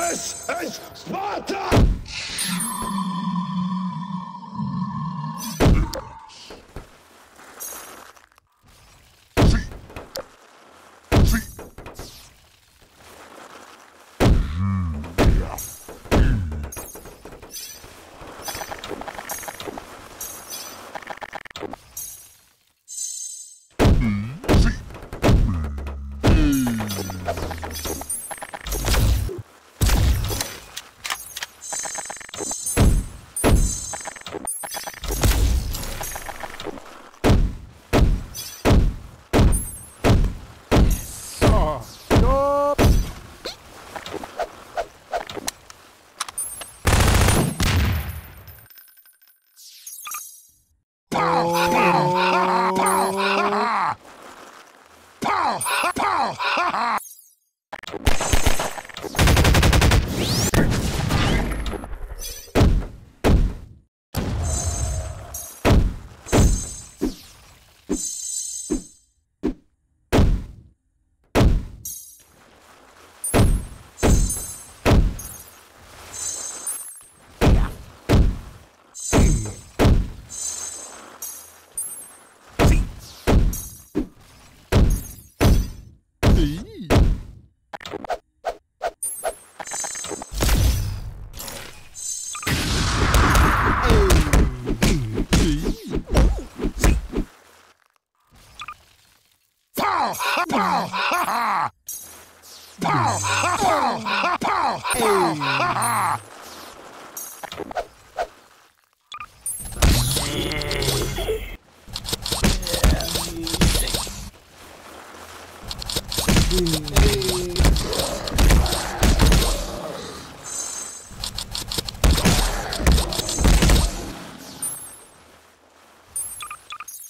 This is Sparta!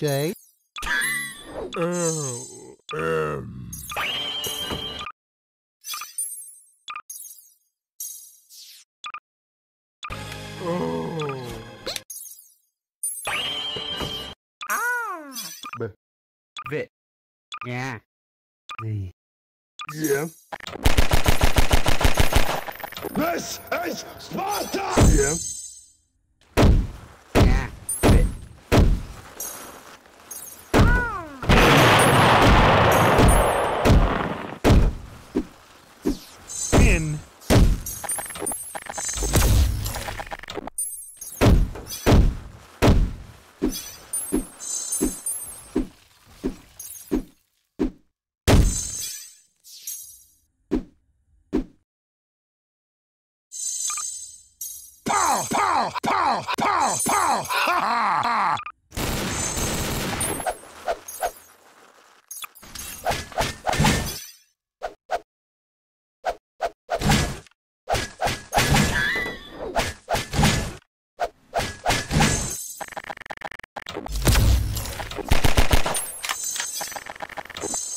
J L M O B V yeah Z yeah. This is Sparta. Yeah.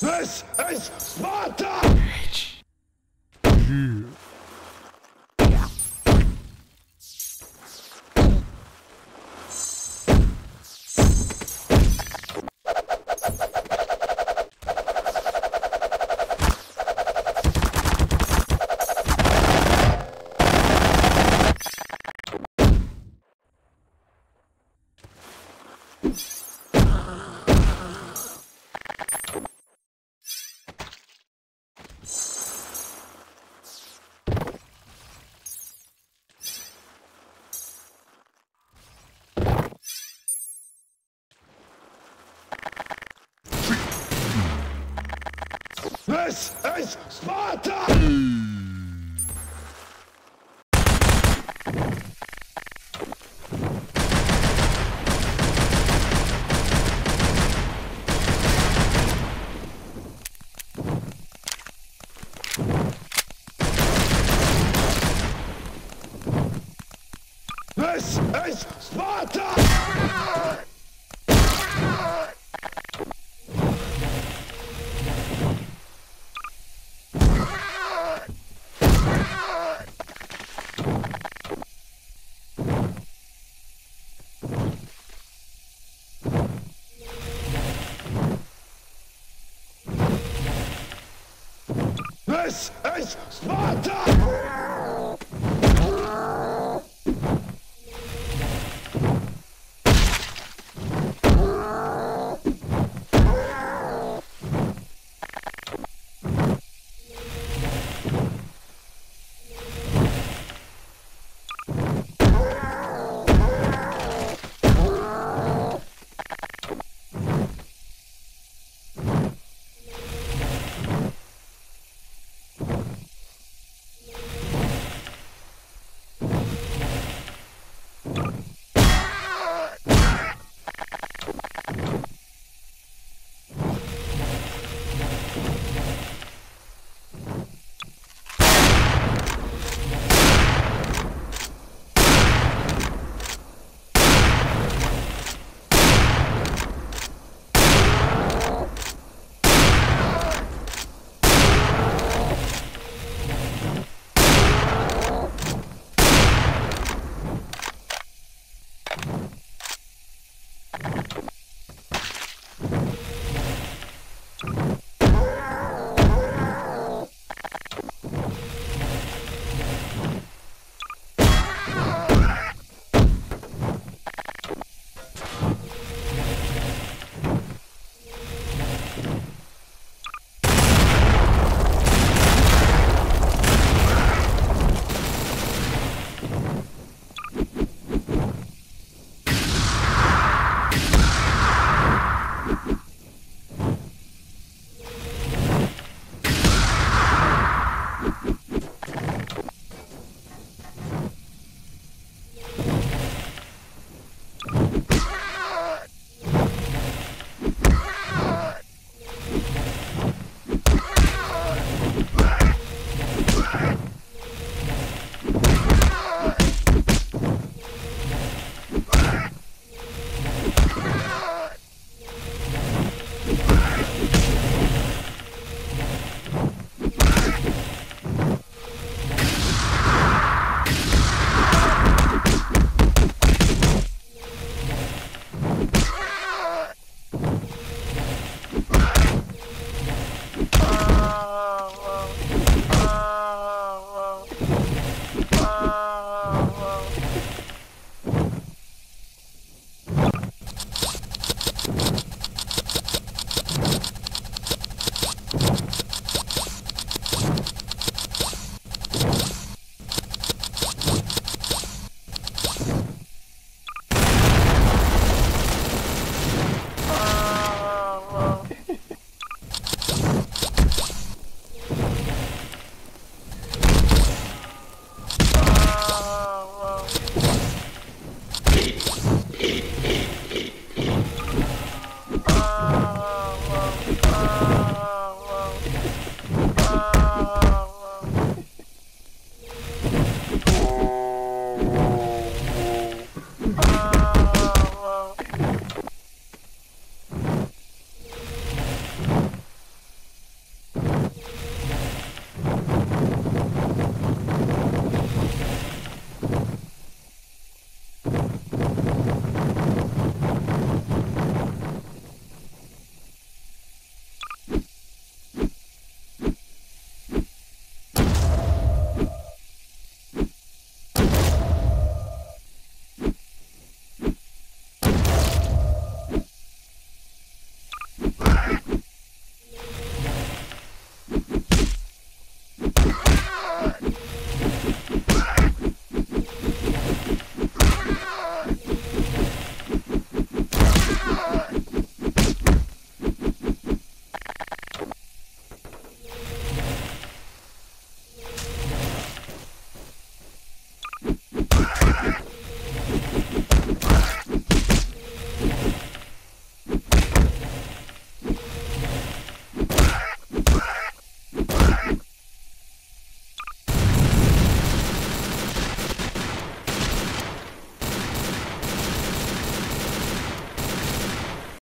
This is Sparta! This is Sparta! This is Sparta! This is Sparta!